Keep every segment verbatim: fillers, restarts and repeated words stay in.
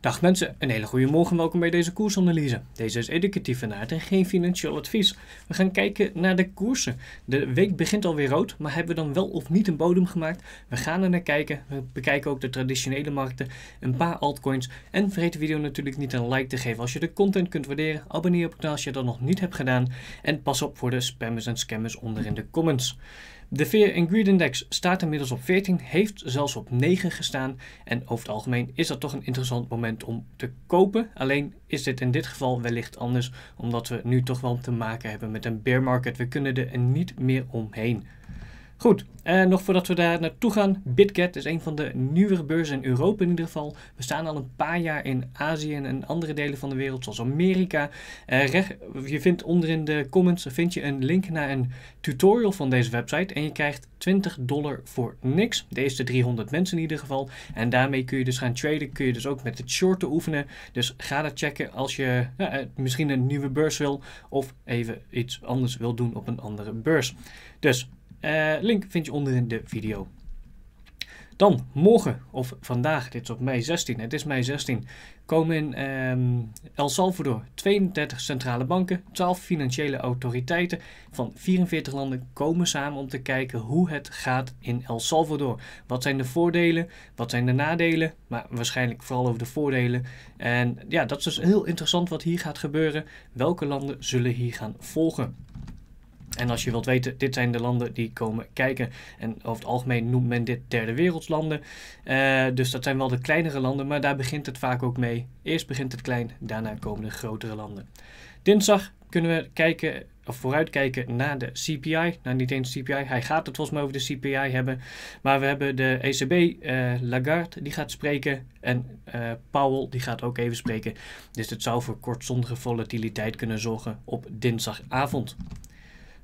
Dag mensen, een hele goede morgen. Welkom bij deze koersanalyse. Deze is educatief van aard en geen financieel advies. We gaan kijken naar de koersen. De week begint alweer rood, maar hebben we dan wel of niet een bodem gemaakt? We gaan er naar kijken. We bekijken ook de traditionele markten, een paar altcoins. En vergeet de video natuurlijk niet een like te geven als je de content kunt waarderen. Abonneer op het kanaal als je dat nog niet hebt gedaan. En pas op voor de spammers en scammers onder in de comments. De Fear and Greed Index staat inmiddels op veertien, heeft zelfs op negen gestaan. En over het algemeen is dat toch een interessant moment om te kopen. Alleen is dit in dit geval wellicht anders, omdat we nu toch wel te maken hebben met een bear market. We kunnen er niet meer omheen. Goed, eh, nog voordat we daar naartoe gaan, Bitget is een van de nieuwere beurzen in Europa in ieder geval. We staan al een paar jaar in Azië en andere delen van de wereld, zoals Amerika. Eh, recht, je vindt onder in de comments vind je een link naar een tutorial van deze website en je krijgt twintig dollar voor niks. De eerste driehonderd mensen in ieder geval. En daarmee kun je dus gaan traden, kun je dus ook met het shorten oefenen. Dus ga dat checken als je ja, misschien een nieuwe beurs wil of even iets anders wil doen op een andere beurs. Dus... Uh, link vind je onderin de video. Dan morgen, of vandaag, dit is op mei zestien, het is mei zestien, komen in um, El Salvador tweeëndertig centrale banken, twaalf financiële autoriteiten van vierenveertig landen komen samen om te kijken hoe het gaat in El Salvador. Wat zijn de voordelen, wat zijn de nadelen, maar waarschijnlijk vooral over de voordelen. En ja, dat is dus heel interessant wat hier gaat gebeuren. Welke landen zullen hier gaan volgen? En als je wilt weten, dit zijn de landen die komen kijken. En over het algemeen noemt men dit derde wereldlanden. Uh, dus dat zijn wel de kleinere landen, maar daar begint het vaak ook mee. Eerst begint het klein, daarna komen de grotere landen. Dinsdag kunnen we kijken, of vooruitkijken naar de C P I. Nou, niet eens C P I, hij gaat het volgens mij over de C P I hebben. Maar we hebben de E C B, uh, Lagarde, die gaat spreken. En uh, Powell, die gaat ook even spreken. Dus het zou voor kortstondige volatiliteit kunnen zorgen op dinsdagavond.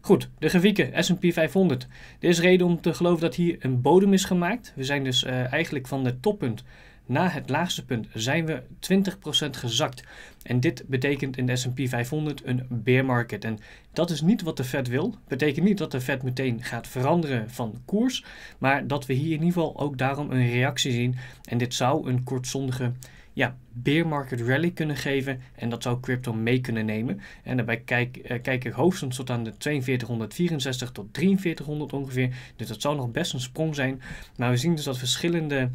Goed, de grafieken, S en P vijfhonderd. Er is reden om te geloven dat hier een bodem is gemaakt. We zijn dus uh, eigenlijk van het toppunt naar het laagste punt zijn we twintig procent gezakt. En dit betekent in de S en P vijfhonderd een bear market. En dat is niet wat de Fed wil. Betekent niet dat de Fed meteen gaat veranderen van koers. Maar dat we hier in ieder geval ook daarom een reactie zien. En dit zou een kortzondige... ja, bear market rally kunnen geven en dat zou crypto mee kunnen nemen. En daarbij kijk, eh, kijk ik hoogstens tot aan de tweeënveertighonderdvierenzestig tot drieënveertighonderd ongeveer. Dus dat zou nog best een sprong zijn. Maar we zien dus dat verschillende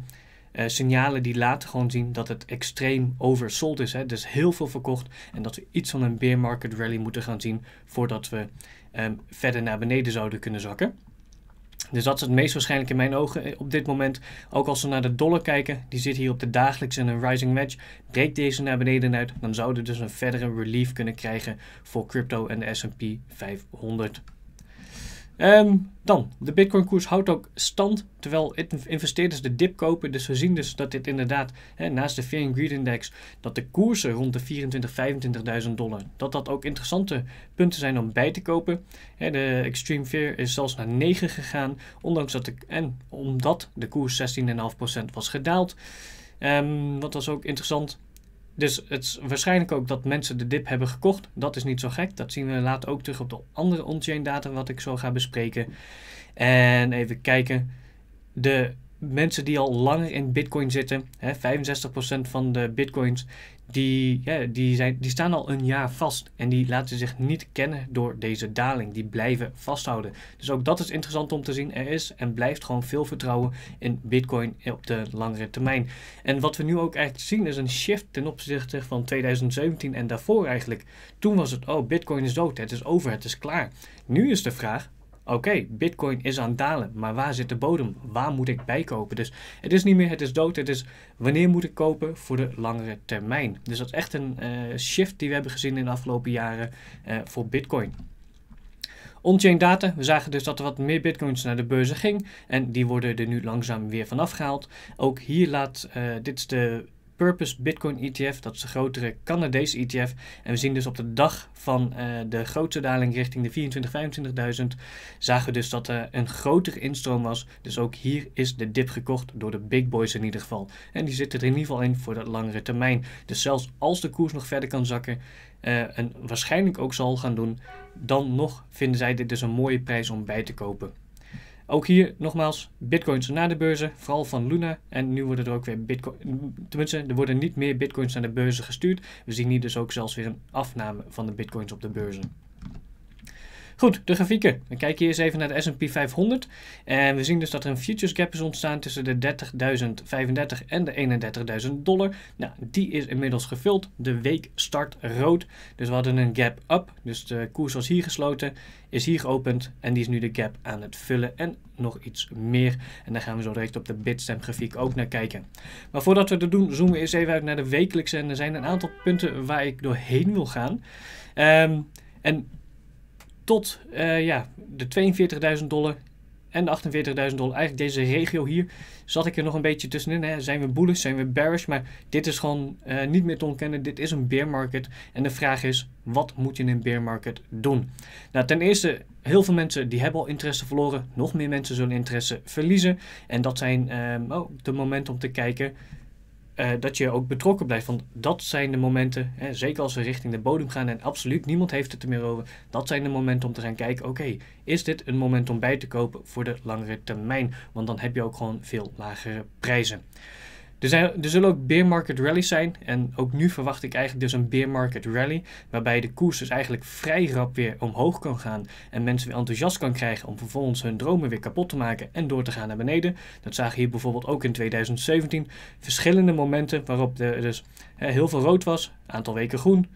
eh, signalen die laten gewoon zien dat het extreem oversold is. Hè? Dus heel veel verkocht en dat we iets van een bear market rally moeten gaan zien voordat we eh, verder naar beneden zouden kunnen zakken. Dus dat is het meest waarschijnlijk in mijn ogen op dit moment. Ook als we naar de dollar kijken, die zit hier op de dagelijkse in een rising wedge. Breekt deze naar beneden uit, dan zouden we dus een verdere relief kunnen krijgen voor crypto en de S en P vijfhonderd. Um, dan, de Bitcoin koers houdt ook stand, terwijl investeerders de dip kopen. Dus we zien dus dat dit inderdaad, hè, naast de Fear and Greed Index, dat de koersen rond de vierentwintigduizend, vijfentwintigduizend dollar, dat dat ook interessante punten zijn om bij te kopen. Hè, de Extreme Fear is zelfs naar negen gegaan, ondanks dat de, en omdat de koers zestien komma vijf procent was gedaald. Um, wat was ook interessant. Dus het is waarschijnlijk ook dat mensen de dip hebben gekocht. Dat is niet zo gek. Dat zien we later ook terug op de andere on-chain data wat ik zo ga bespreken. En even kijken. De mensen die al langer in Bitcoin zitten, hè, vijfenzestig procent van de Bitcoins, die, ja, die, zijn, die staan al een jaar vast. En die laten zich niet kennen door deze daling. Die blijven vasthouden. Dus ook dat is interessant om te zien. Er is en blijft gewoon veel vertrouwen in Bitcoin op de langere termijn. En wat we nu ook eigenlijk zien is een shift ten opzichte van tweeduizend zeventien en daarvoor eigenlijk. Toen was het, oh, Bitcoin is dood. Het is over. Het is klaar. Nu is de vraag... Oké, okay, Bitcoin is aan het dalen, maar waar zit de bodem? Waar moet ik bijkopen? Dus het is niet meer, het is dood, het is wanneer moet ik kopen voor de langere termijn? Dus dat is echt een uh, shift die we hebben gezien in de afgelopen jaren uh, voor Bitcoin. On-chain data, we zagen dus dat er wat meer bitcoins naar de beurzen ging en die worden er nu langzaam weer vanaf gehaald. Ook hier laat, uh, dit is de... Purpose Bitcoin E T F, dat is de grotere Canadese E T F. En we zien dus op de dag van uh, de grootste daling richting de vierentwintigduizend, vijfentwintigduizend, zagen we dus dat er uh, een grotere instroom was. Dus ook hier is de dip gekocht door de big boys in ieder geval. En die zitten er in ieder geval in voor de langere termijn. Dus zelfs als de koers nog verder kan zakken uh, en waarschijnlijk ook zal gaan doen, dan nog vinden zij dit dus een mooie prijs om bij te kopen. Ook hier nogmaals, bitcoins na de beurzen, vooral van Luna. En nu worden er ook weer bitcoin, tenminste, er worden niet meer bitcoins naar de beurzen gestuurd. We zien hier dus ook zelfs weer een afname van de bitcoins op de beurzen. Goed, de grafieken. Dan kijk je eens even naar de S en P vijfhonderd. En we zien dus dat er een futures gap is ontstaan tussen de dertigduizend vijfendertig en de eenendertigduizend dollar. Nou, die is inmiddels gevuld. De week start rood. Dus we hadden een gap up. Dus de koers was hier gesloten, is hier geopend en die is nu de gap aan het vullen en nog iets meer. En daar gaan we zo direct op de bitstamp grafiek ook naar kijken. Maar voordat we dat doen, zoomen we eens even uit naar de wekelijkse. En er zijn een aantal punten waar ik doorheen wil gaan. Um, en... Tot uh, ja, de tweeënveertigduizend dollar en de achtenveertigduizend dollar. Eigenlijk deze regio hier zat ik er nog een beetje tussenin. Hè. Zijn we bullish, zijn we bearish? Maar dit is gewoon uh, niet meer te ontkennen. Dit is een bear market. En de vraag is, wat moet je in een bear market doen? Nou, ten eerste, heel veel mensen die hebben al interesse verloren. Nog meer mensen zullen interesse verliezen. En dat zijn uh, oh, de momenten om te kijken... Uh, dat je ook betrokken blijft, want dat zijn de momenten, hè, zeker als we richting de bodem gaan en absoluut niemand heeft het er meer over, dat zijn de momenten om te gaan kijken, oké, okay, is dit een moment om bij te kopen voor de langere termijn? Want dan heb je ook gewoon veel lagere prijzen. Er, zijn, er zullen ook bear market rallies zijn en ook nu verwacht ik eigenlijk dus een bear market rally, waarbij de koers dus eigenlijk vrij rap weer omhoog kan gaan en mensen weer enthousiast kan krijgen om vervolgens hun dromen weer kapot te maken en door te gaan naar beneden. Dat zagen we hier bijvoorbeeld ook in tweeduizend zeventien. Verschillende momenten waarop er dus hè, heel veel rood was, aantal weken groen,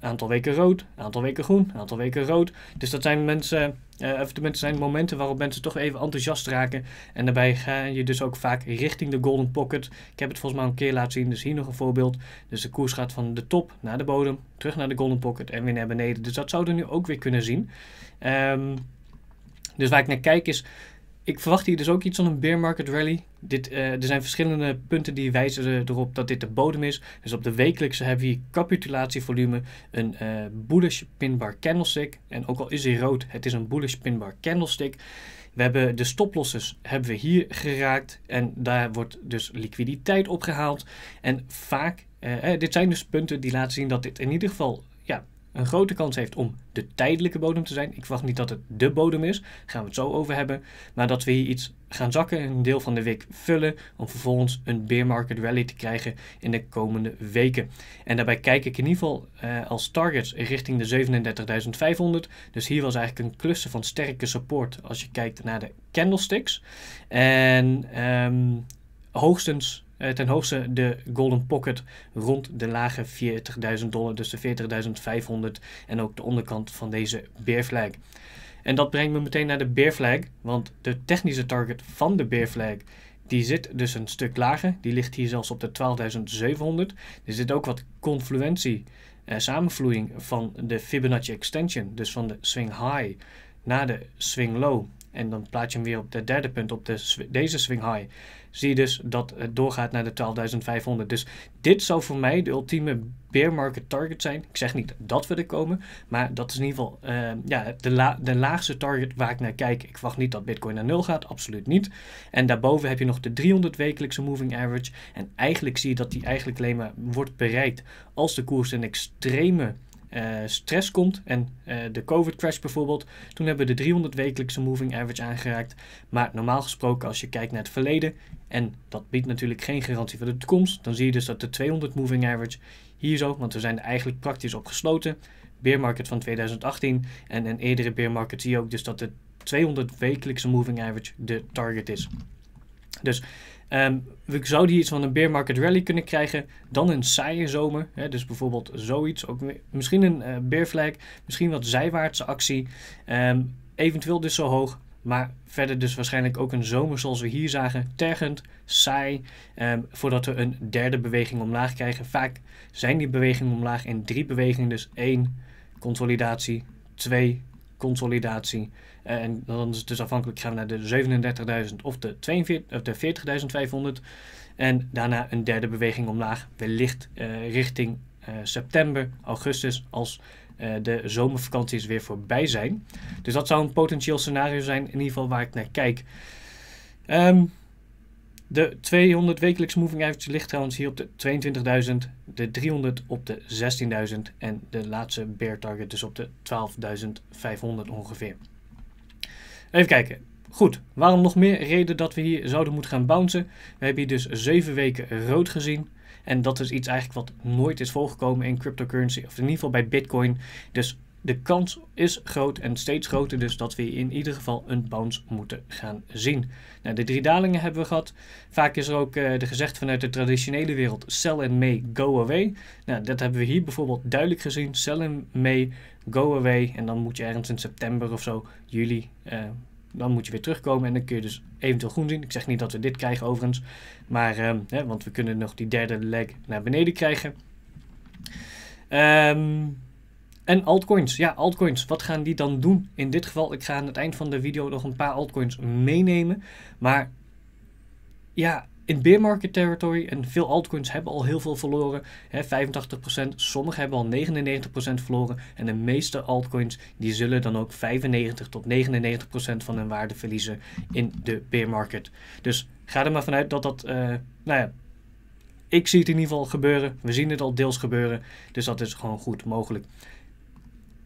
aantal weken rood, aantal weken groen, aantal weken rood. Dus dat zijn mensen... Uh, of tenminste zijn momenten waarop mensen toch even enthousiast raken. En daarbij ga je dus ook vaak richting de golden pocket. Ik heb het volgens mij een keer laten zien, dus hier nog een voorbeeld. Dus de koers gaat van de top naar de bodem, terug naar de golden pocket en weer naar beneden. Dus dat zouden we nu ook weer kunnen zien. Um, dus waar ik naar kijk is... Ik verwacht hier dus ook iets van een bear market rally. Dit, uh, er zijn verschillende punten die wijzen erop dat dit de bodem is. Dus op de wekelijkse hebben we hier capitulatievolume, een uh, bullish pinbar candlestick. En ook al is hij rood, het is een bullish pinbar candlestick. We hebben de stoplosses hebben we hier geraakt en daar wordt dus liquiditeit opgehaald. En vaak, uh, dit zijn dus punten die laten zien dat dit in ieder geval... ja, een grote kans heeft om de tijdelijke bodem te zijn. Ik verwacht niet dat het de bodem is. Daar gaan we het zo over hebben. Maar dat we hier iets gaan zakken, een deel van de week vullen, om vervolgens een bear market rally te krijgen in de komende weken. En daarbij kijk ik in ieder geval uh, als targets richting de zevenendertigduizend vijfhonderd. Dus hier was eigenlijk een klussen van sterke support als je kijkt naar de candlesticks. En um, hoogstens... Uh, ten hoogste de golden pocket rond de lage veertigduizend dollar, dus de veertigduizend vijfhonderd en ook de onderkant van deze bear flag. En dat brengt me meteen naar de bear flag, want de technische target van de bear flag die zit dus een stuk lager. Die ligt hier zelfs op de twaalfduizend zevenhonderd. Er zit ook wat confluentie, uh, samenvloeiing van de Fibonacci extension, dus van de swing high naar de swing low. En dan plaats je hem weer op het derde punt, op de, deze swing high. Zie je dus dat het doorgaat naar de twaalfduizend vijfhonderd. Dus dit zou voor mij de ultieme bear market target zijn. Ik zeg niet dat we er komen, maar dat is in ieder geval uh, ja, de, la, de laagste target waar ik naar kijk. Ik verwacht niet dat Bitcoin naar nul gaat, absoluut niet. En daarboven heb je nog de driehonderd wekelijkse moving average. En eigenlijk zie je dat die eigenlijk alleen maar wordt bereikt als de koers een extreme... Uh, stress komt en uh, de COVID crash bijvoorbeeld. Toen hebben we de driehonderd wekelijkse moving average aangeraakt. Maar normaal gesproken als je kijkt naar het verleden, en dat biedt natuurlijk geen garantie voor de toekomst, dan zie je dus dat de tweehonderd moving average hier zo, want we zijn er eigenlijk praktisch op gesloten. Bear market van tweeduizend achttien en een eerdere bear market zie je ook dus dat de tweehonderd wekelijkse moving average de target is. Dus um, we zouden hier iets van een bear market rally kunnen krijgen, dan een saaie zomer. Hè, dus bijvoorbeeld zoiets, ook misschien een uh, bear flag, misschien wat zijwaartse actie. Um, eventueel dus zo hoog, maar verder dus waarschijnlijk ook een zomer zoals we hier zagen. Tergend, saai, um, voordat we een derde beweging omlaag krijgen. Vaak zijn die bewegingen omlaag in drie bewegingen, dus één, consolidatie, twee, consolidatie. En dan is het dus afhankelijk, gaan we naar de zevenendertigduizend of de, de veertigduizend vijfhonderd. En daarna een derde beweging omlaag, wellicht uh, richting uh, september, augustus, als uh, de zomervakanties weer voorbij zijn. Dus dat zou een potentieel scenario zijn, in ieder geval waar ik naar kijk. Um, de tweehonderd wekelijks moving average ligt trouwens hier op de tweeëntwintigduizend, de driehonderd op de zestienduizend en de laatste bear target dus op de twaalfduizend vijfhonderd ongeveer. Even kijken, Goed, waarom nog meer reden dat we hier zouden moeten gaan bouncen? We hebben hier dus zeven weken rood gezien. En dat is iets eigenlijk wat nooit is voorgekomen in cryptocurrency. Of in ieder geval bij Bitcoin. Dus de kans is groot en steeds groter dus dat we in ieder geval een bounce moeten gaan zien. Nou, de drie dalingen hebben we gehad. Vaak is er ook uh, de gezegd vanuit de traditionele wereld sell in May, go away. Nou, dat hebben we hier bijvoorbeeld duidelijk gezien. Sell in May, go away. En dan moet je ergens in september of zo, juli... Uh, Dan moet je weer terugkomen en dan kun je dus eventueel groen zien. Ik zeg niet dat we dit krijgen overigens. Maar, um, hè, want we kunnen nog die derde leg naar beneden krijgen. Um, en altcoins. Ja, altcoins. Wat gaan die dan doen? In dit geval, ik ga aan het eind van de video nog een paar altcoins meenemen. Maar ja, in bear market territory. En veel altcoins hebben al heel veel verloren. Hè, vijfentachtig procent. Sommige hebben al negenennegentig procent verloren. En de meeste altcoins die zullen dan ook vijfennegentig tot negenennegentig procent van hun waarde verliezen in de bear market. Dus ga er maar vanuit dat dat... Uh, nou ja, ik zie het in ieder geval gebeuren. We zien het al deels gebeuren. Dus dat is gewoon goed mogelijk.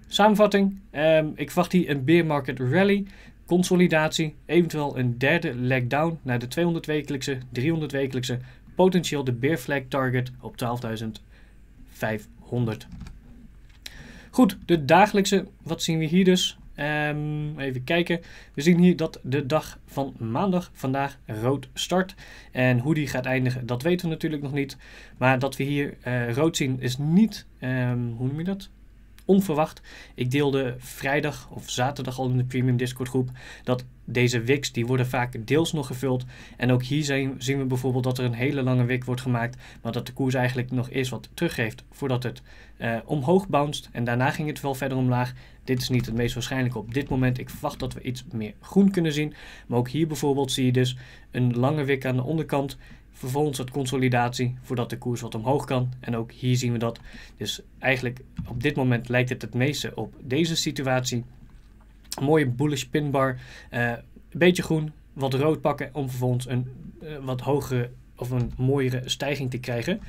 Samenvatting. Um, ik verwacht hier een bear market rally. Consolidatie, eventueel een derde leg down naar de tweehonderd wekelijkse, driehonderd wekelijkse, potentieel de bear flag target op twaalfduizend vijfhonderd. Goed, de dagelijkse, wat zien we hier dus? Um, even kijken, we zien hier dat de dag van maandag vandaag rood start. En hoe die gaat eindigen, dat weten we natuurlijk nog niet. Maar dat we hier uh, rood zien is niet, um, hoe noem je dat? Onverwacht. Ik deelde vrijdag of zaterdag al in de Premium Discord groep dat deze wicks, die worden vaak deels nog gevuld. En ook hier zijn, zien we bijvoorbeeld dat er een hele lange wick wordt gemaakt, maar dat de koers eigenlijk nog eerst wat teruggeeft voordat het uh, omhoog bounced. En daarna ging het wel verder omlaag. Dit is niet het meest waarschijnlijke op dit moment. Ik verwacht dat we iets meer groen kunnen zien. Maar ook hier bijvoorbeeld zie je dus een lange wick aan de onderkant. Vervolgens wat consolidatie voordat de koers wat omhoog kan. En ook hier zien we dat. Dus eigenlijk op dit moment lijkt het het meeste op deze situatie. Een mooie bullish pinbar. Uh, een beetje groen, wat rood pakken om vervolgens een uh, wat hogere of een mooiere stijging te krijgen.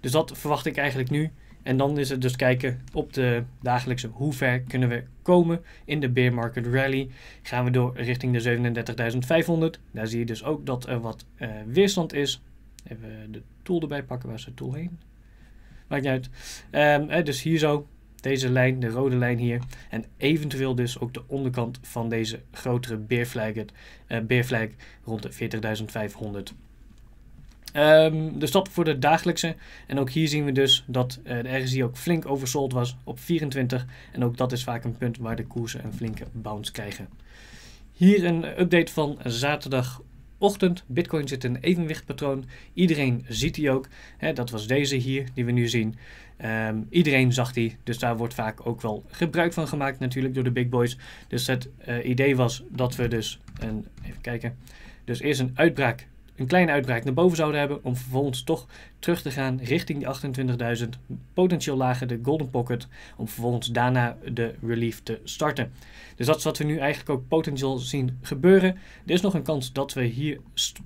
Dus dat verwacht ik eigenlijk nu. En dan is het dus kijken op de dagelijkse hoe ver kunnen we komen in de bear market rally. Gaan we door richting de zevenendertigduizend vijfhonderd. Daar zie je dus ook dat er wat uh, weerstand is. Even de tool erbij pakken. Waar is de tool heen? Maakt niet uit. Um, dus hier zo. Deze lijn, de rode lijn hier. En eventueel dus ook de onderkant van deze grotere bear flag, uh, bear flag rond de veertigduizend vijfhonderd. Um, dus dat voor de dagelijkse. En ook hier zien we dus dat uh, de R S I ook flink oversold was op vierentwintig. En ook dat is vaak een punt waar de koersen een flinke bounce krijgen. Hier een update van zaterdagochtend. Bitcoin zit in een evenwichtpatroon. Iedereen ziet die ook. He, dat was deze hier die we nu zien. Um, iedereen zag die. Dus daar wordt vaak ook wel gebruik van gemaakt natuurlijk door de big boys. Dus het uh, idee was dat we dus een, even kijken. Dus eerst een uitbraak. Een kleine uitbraak naar boven zouden hebben om vervolgens toch terug te gaan richting de achtentwintigduizend, potentieel lager de golden pocket, om vervolgens daarna de relief te starten. Dus dat is wat we nu eigenlijk ook potentieel zien gebeuren. Er is nog een kans dat we hier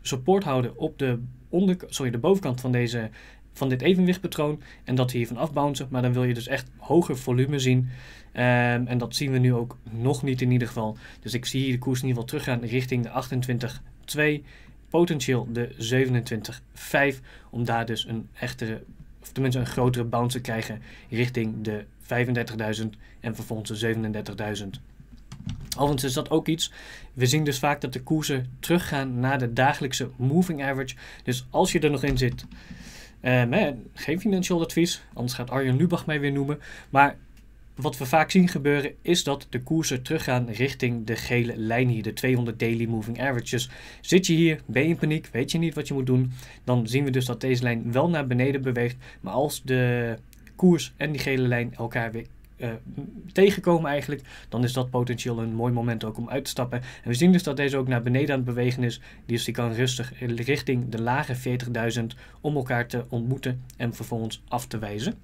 support houden op de, onder, sorry, de bovenkant van, deze, van dit evenwichtpatroon en dat we hiervan afbouncen, maar dan wil je dus echt hoger volume zien. Um, en dat zien we nu ook nog niet in ieder geval. Dus ik zie hier de koers in ieder geval teruggaan richting de achtentwintig komma twee. Potentieel de zevenentwintig komma vijf, om daar dus een echtere, of tenminste een grotere bounce te krijgen richting de vijfendertigduizend en vervolgens de zevenendertigduizend. Alvast is dat ook iets. We zien dus vaak dat de koersen teruggaan naar de dagelijkse moving average. Dus als je er nog in zit, eh, geen financieel advies, anders gaat Arjen Lubach mij weer noemen. Maar wat we vaak zien gebeuren is dat de koersen teruggaan richting de gele lijn hier, de tweehonderd daily moving averages. Zit je hier, ben je in paniek, weet je niet wat je moet doen, dan zien we dus dat deze lijn wel naar beneden beweegt. Maar als de koers en die gele lijn elkaar weer uh, tegenkomen eigenlijk, dan is dat potentieel een mooi moment ook om uit te stappen. En we zien dus dat deze ook naar beneden aan het bewegen is, dus die kan rustig richting de lage veertigduizend om elkaar te ontmoeten en vervolgens af te wijzen.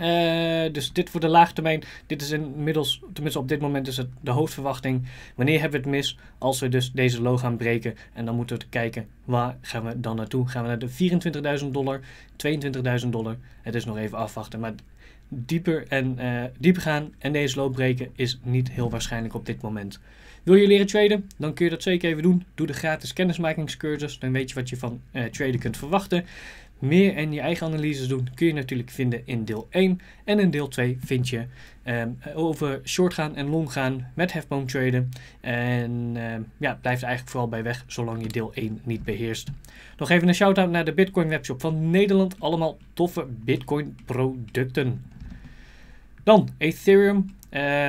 Uh, dus dit voor de laagtermijn. Dit is inmiddels, tenminste op dit moment is het de hoofdverwachting. Wanneer hebben we het mis? Als we dus deze low gaan breken. En dan moeten we kijken, waar gaan we dan naartoe? Gaan we naar de vierentwintigduizend dollar, tweeëntwintigduizend dollar? Het is nog even afwachten. Maar dieper en uh, dieper gaan en deze low breken is niet heel waarschijnlijk op dit moment. Wil je leren traden? Dan kun je dat zeker even doen. Doe de gratis kennismakingscursus. Dan weet je wat je van uh, traden kunt verwachten. Meer en je eigen analyses doen kun je natuurlijk vinden in deel één. En in deel twee vind je um, over short gaan en long gaan met hefboom traden. En um, ja, blijf er eigenlijk vooral bij weg zolang je deel één niet beheerst. Nog even een shout-out naar de Bitcoin webshop van Nederland. Allemaal toffe Bitcoin producten. Dan Ethereum.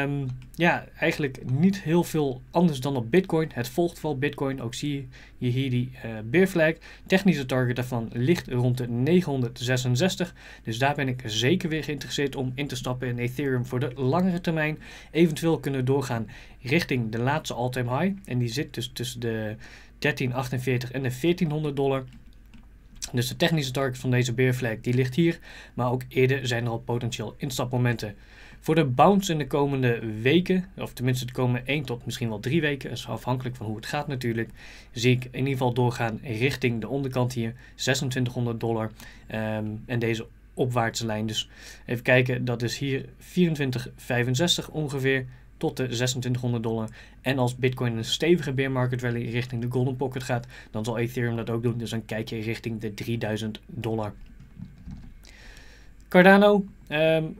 Um, ja, eigenlijk niet heel veel anders dan op Bitcoin. Het volgt wel Bitcoin. Ook zie je hier die uh, bear flag. Technische target daarvan ligt rond de negenhonderdzesenzestig. Dus daar ben ik zeker weer geïnteresseerd om in te stappen in Ethereum voor de langere termijn. Eventueel kunnen we doorgaan richting de laatste all-time high. En die zit dus tussen de dertienhonderdachtenveertig en de veertienhonderd dollar. Dus de technische target van deze bear flag die ligt hier. Maar ook eerder zijn er al potentieel instapmomenten. Voor de bounce in de komende weken, of tenminste de komende één tot misschien wel drie weken, is afhankelijk van hoe het gaat natuurlijk, zie ik in ieder geval doorgaan richting de onderkant hier, zesentwintighonderd dollar. Um, en deze opwaartse lijn, dus even kijken, dat is hier vierentwintig vijfenzestig ongeveer, tot de zesentwintighonderd dollar. En als Bitcoin een stevige bear market rally richting de golden pocket gaat, dan zal Ethereum dat ook doen, dus dan kijk je richting de drieduizend dollar. Cardano, um,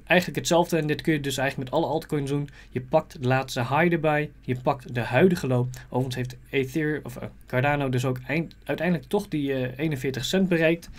eigenlijk hetzelfde en dit kun je dus eigenlijk met alle altcoins doen. Je pakt de laatste high erbij, je pakt de huidige low. Overigens heeft Ether, of, uh, Cardano dus ook eind, uiteindelijk toch die uh, eenenveertig cent bereikt.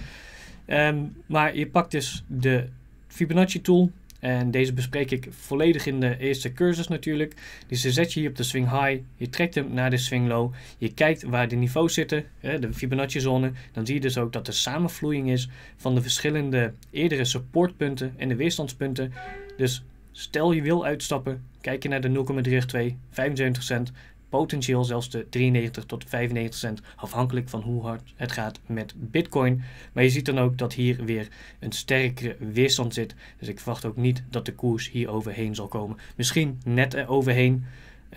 Um, maar je pakt dus de Fibonacci tool en deze bespreek ik volledig in de eerste cursus natuurlijk. Dus je zet je hier op de swing high, je trekt hem naar de swing low, je kijkt waar de niveaus zitten, de Fibonacci zone. Dan zie je dus ook dat er samenvloeiing is van de verschillende eerdere supportpunten en de weerstandspunten. Dus stel je wil uitstappen, kijk je naar de nul komma drie acht twee, vijfenzeventig cent, potentieel zelfs de drieënnegentig tot vijfennegentig cent, afhankelijk van hoe hard het gaat met Bitcoin. Maar je ziet dan ook dat hier weer een sterkere weerstand zit. Dus ik verwacht ook niet dat de koers hier overheen zal komen. Misschien net er overheen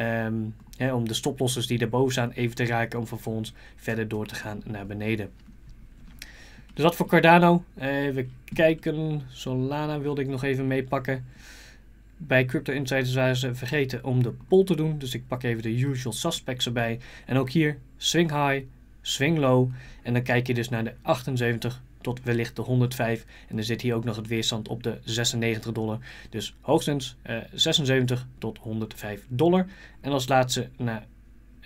um, hè, om de stoplosses die daarboven staan even te raken om vervolgens verder door te gaan naar beneden. Dus dat voor Cardano. Even kijken, Solana wilde ik nog even meepakken. Bij Crypto Insiders waren ze vergeten om de poll te doen. Dus ik pak even de usual suspects erbij. En ook hier swing high, swing low. En dan kijk je dus naar de achtenzeventig tot wellicht de honderdvijf. En er zit hier ook nog het weerstand op de zesennegentig dollar. Dus hoogstens uh, zesenzeventig tot honderdvijf dollar. En als laatste naar,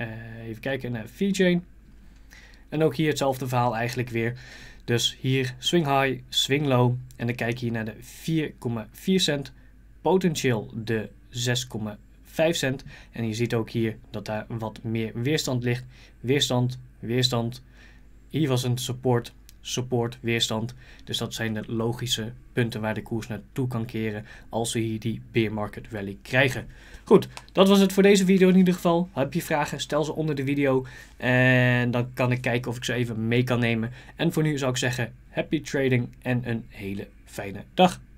uh, even kijken naar VeChain. En ook hier hetzelfde verhaal eigenlijk weer. Dus hier swing high, swing low. En dan kijk je hier naar de vier komma vier cent. Potentieel de zes komma vijf cent. En je ziet ook hier dat daar wat meer weerstand ligt. Weerstand, weerstand. Hier was een support, support, weerstand. Dus dat zijn de logische punten waar de koers naartoe kan keren als we hier die bear market rally krijgen. Goed, dat was het voor deze video in ieder geval. Heb je vragen, stel ze onder de video. En dan kan ik kijken of ik ze even mee kan nemen. En voor nu zou ik zeggen, happy trading en een hele fijne dag.